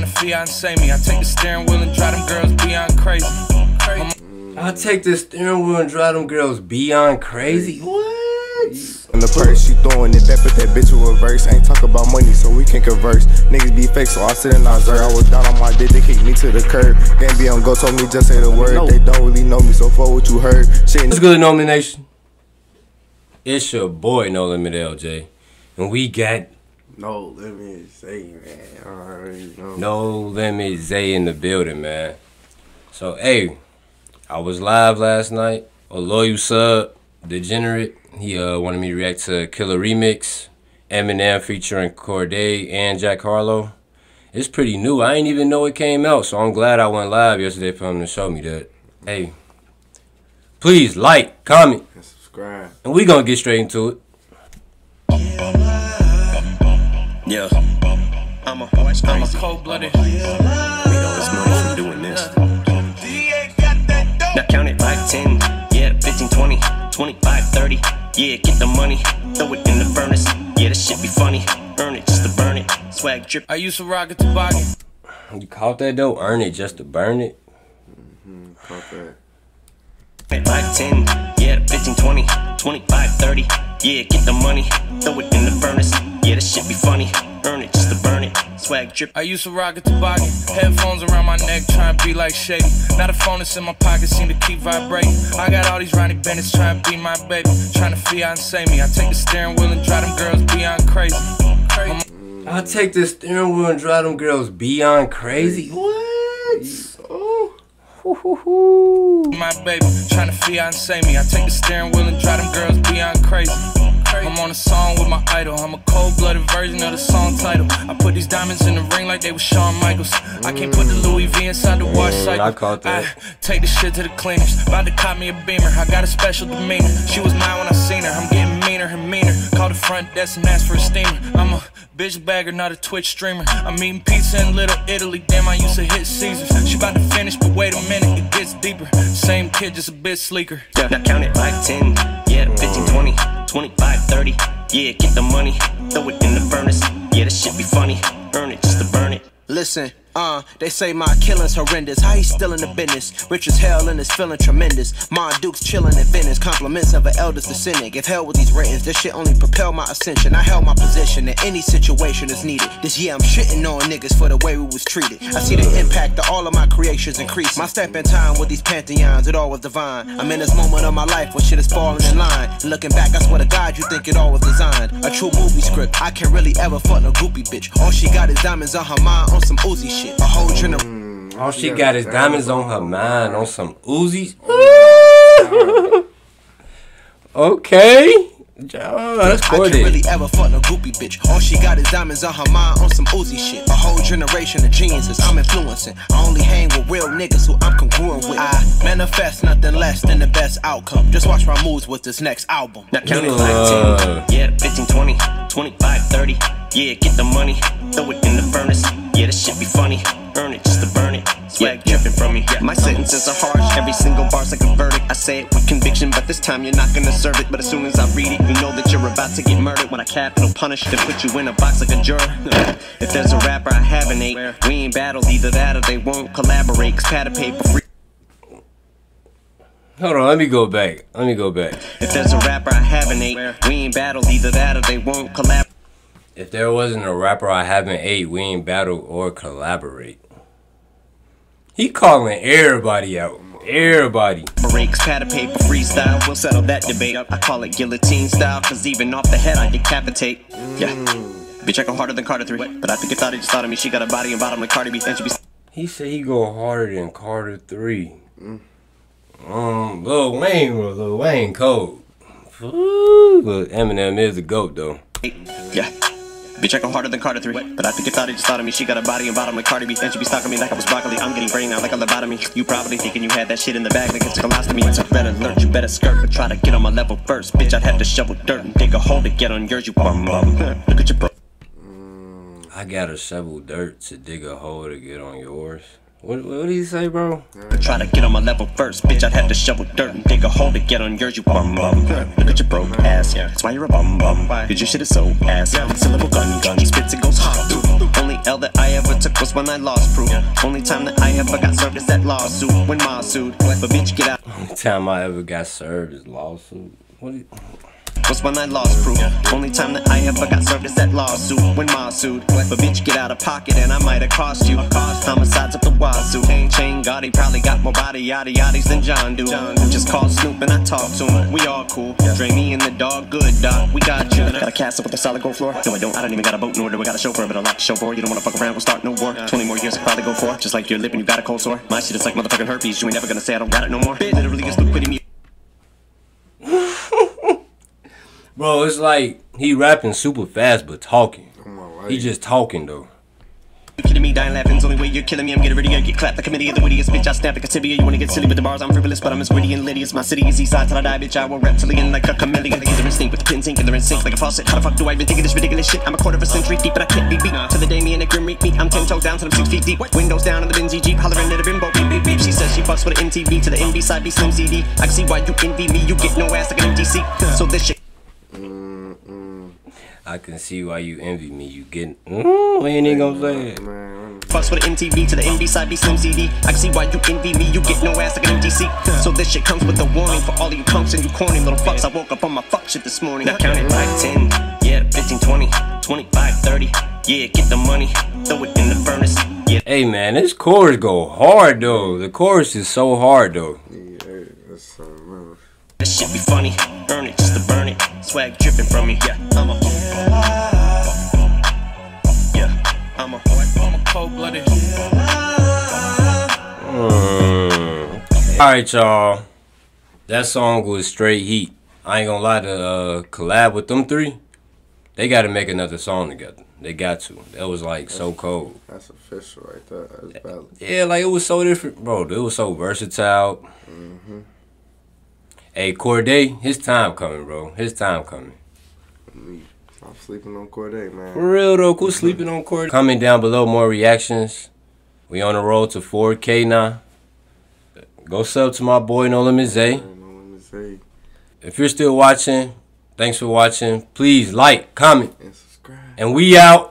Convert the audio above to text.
trying to fiance me. I take the steering wheel and drive them girls beyond crazy. I take the steering wheel and drive them girls beyond crazy. What? In the purse, she throwing it back, but that bitch will reverse. I ain't talk about money, so we can converse. Niggas be fake, so I sit and observe. I was down on my dick, they kicked me to the curb. Then be on go, told me just say the word. No. They don't really know me, so fuck what you heard. Shit. What's good, No Limit Nation? It's your boy, No Limit LJ, and we got No Limit Zay, man. I already know. No Limit Zay in the building, man. So, hey, I was live last night. A loyal sub, Degenerate, he wanted me to react to Killer Remix, Eminem featuring Cordae and Jack Harlow. It's pretty new. I ain't even know it came out, so I'm glad I went live yesterday for him to show me that. Hey, please like, comment, and subscribe. And we gonna get straight into it. Yeah, I'm a cold-blooded. We know it's money from doing this. Now count it by 10, yeah, 15, 20, 25, 30. Yeah, get the money, throw it in the furnace. Yeah, this shit be funny, earn it just to burn it. Swag drip. I used to rock it to buy it. You caught that though, earn it just to burn it? Mm-hmm, caught that. By 10, yeah, 15, 20, 25, 30. Yeah, get the money, throw it in the furnace. Yeah, this shit be funny, earn it just to burn it. Swag drip. I used to rock a toboggan, headphones around my neck, trying to be like Shady. Now the phone that's in my pocket seem to keep vibrating. I got all these Ronnie Bennett's trying to be my baby, trying to fiance me. I take the steering wheel and drive them girls beyond crazy. I take the steering wheel and drive them girls beyond crazy. What? Oh. My baby, trying to fiance me. I take the steering wheel and drive them girls beyond crazy. I'm on a song with my idol. I'm a cold-blooded version of the song title. I put these diamonds in the ring like they were Shawn Michaels. I can't put the Louis V inside the wash cycle. I caught that. I take the shit to the cleaners. About to cop me a Beamer. I got a special demeanor. She was mine when I seen her. I'm getting meaner and meaner. Call the front desk and ask for a steamer. I'm a bitch bagger, not a Twitch streamer. I'm eating pizza in Little Italy. Damn, I used to hit Caesars. She about to finish, but wait a minute, it gets deeper. Same kid, just a bit sleeker. Yeah, now count it by 10. Yeah, 15, 20. 25, 30, yeah, get the money, throw it in the furnace, yeah, this shit be funny, earn it just to burn it. Listen, they say my killing's horrendous, how he still in the business? Rich as hell and is feeling tremendous, my Duke's chilling in Venice, compliments of an elder's descendant, give hell with these ratings, this shit only propel my ascension, I held my position in any situation is needed, this year I'm shitting on niggas for the way we was treated, I see the impact of all of my creations increase, my step in time with these pantheons, it all was divine, I'm in this moment of my life where shit is falling in line, and looking back I swear to God you think it all was designed, a true movie script, I can't really ever fuck no groupie bitch, all she got is diamonds on her mind on some Uzi shit. A whole generation. All she got is diamonds on her mind on some Uzis. Okay. That's I can't really ever fuck no groupie bitch. All she got is diamonds on her mind on some Uzi shit. A whole generation of geniuses I'm influencing. I only hang with real niggas who I'm congruent with. I manifest nothing less than the best outcome. Just watch my moves with this next album. Now count it like 10. Yeah, 15, 20, 25, 30. Yeah, get the money, throw it in the furnace. Yeah, this shit be funny, earn it just to burn it. Swag dripping from me, yeah. My sentences are harsh, every single bar's like a verdict. I say it with conviction, but this time you're not gonna serve it. But as soon as I read it, you know that you're about to get murdered. When I capital punish, they put you in a box like a juror. If there's a rapper I haven't ate, we ain't battled either that or they won't collaborate. Cause pad of paper free. Hold on, let me go back. If there's a rapper I haven't ate, we ain't battled either that or they won't collaborate. If there wasn't a rapper I haven't ate, we ain't battle or collaborate. He calling everybody out. Everybody. Breaks, pad of paper, freestyle. We'll settle that debate. I call it guillotine style, cause even off the head I decapitate. Yeah. Bitch, I go harder than Carter III. But I think it just thought of me. She got a body and bottom like Cardi B. And she be. He said he go harder than Carter III. Lil Wayne cold. But Eminem is a GOAT though. Yeah. Bitch, I go harder than Carter III. But I think it thought it just thought of me. She got a body and bottom like Cardi B. And she be stalking me like I was broccoli. I'm getting brain out like a lobotomy. You probably thinking you had that shit in the bag like it's a colostomy. It's a red alert, you better skirt. But try to get on my level first. Bitch, I'd have to shovel dirt and dig a hole to get on yours, you bum. Look at your bro. I gotta shovel dirt to dig a hole to get on yours. What did he say, bro? Try to get on my level first. Bitch, I'd have to shovel dirt and dig a hole to get on yours, you bum. Look at your broke ass, yeah. That's why you're a bum. Cause your shit is so ass. It's a little gun, spits, it goes hot. Only L that I ever took was when I lost proof. Only time that I ever got served is that lawsuit. When Ma sued, but bitch get out. Only time I ever got served is lawsuit. What do you... was when I lost proof. Only time that I ever got served is that lawsuit. When Ma sued, but bitch get out of pocket and I might have cost you. Cost homicides up the wazoo. Chain Gotti probably got more body yaddy yaddies than John do. Just called Snoop and I talked to him. We all cool. Dre, me and the dog, good dog. We got you. Got a castle with a solid gold floor. No, I don't. I don't even got a boat, nor do I got a chauffeur, but I like to show for. You don't wanna fuck around, we'll start no war. 20 more years I probably go for. Just like your lip and you got a cold sore. My shit is like motherfucking herpes. You ain't never gonna say I don't got it no more. Bitch, literally just look pretty me. Bro, it's like he rapping super fast but talking. He just talking though. You kidding me? Dying laughing's the only way you're killing me. I'm getting ready to get clapped like a committee. The wittiest bitch, I snap like a tibia. You wanna get silly with the bars? I'm frivolous, but I'm as gritty and litty as my city is. East side till I die, bitch. I will reptilian like a chameleon. Either in sync with the pins ink, they're in sync like a faucet. How the fuck do I even think of this ridiculous shit? I'm a quarter of a century deep, but I can't be beat. To the day me and a grim reek meet, I'm 10 toes down till I'm 6 feet deep. Windows down in the Benzie Jeep, hollering at a bimbo. Beep, beep, beep. She says she fucks with an MTV to the NB side, be Slim CD. I see why you envy me. You get no ass like an MTC. So this shit. I can see why you envy me. You getting we ain't even gonna say it. Fucks with the MTV to the NB side, be Slim CD. I can see why you envy me. You get no ass like an MTC. So this shit comes with a warning for all of you punks and you corny little fucks. I woke up on my fuck shit this morning. Now count it like 10, yeah, 15, 20, 25, 30. Yeah, get the money, throw it in the furnace. Yeah. Hey man, this chorus go hard though. The chorus is so hard though. Yeah, that's so rough. This shit be funny, burn it just to burn it. Swag dripping from me, yeah. I'm a cold-blooded. Alright y'all, that song was straight heat. I ain't gonna lie, to collab with them three, they gotta make another song together. They got to. That was like so cold. That's official right there. That's valid. Yeah, like it was so different. Bro, it was so versatile. Hey, Cordae, his time coming, bro. His time coming. I'm sleeping on Cordae, man. For real, though. Who's sleeping on Cordae? Comment down below more reactions. We on the road to 4K now. Go sub to my boy, No Limit LJ. If you're still watching, thanks for watching. Please like, comment, and subscribe. And we out.